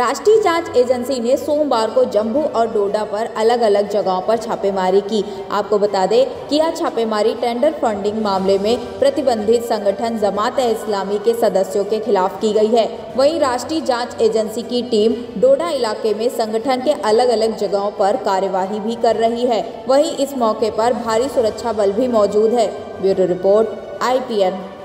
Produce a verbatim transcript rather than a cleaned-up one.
राष्ट्रीय जांच एजेंसी ने सोमवार को जम्मू और डोडा पर अलग अलग जगहों पर छापेमारी की। आपको बता दें कि यह छापेमारी टेंडर फंडिंग मामले में प्रतिबंधित संगठन जमात-ए-इस्लामी के सदस्यों के खिलाफ की गई है। वहीं राष्ट्रीय जांच एजेंसी की टीम डोडा इलाके में संगठन के अलग अलग जगहों पर कार्यवाही भी कर रही है। वहीं इस मौके पर भारी सुरक्षा बल भी मौजूद है। Bureau report I P N.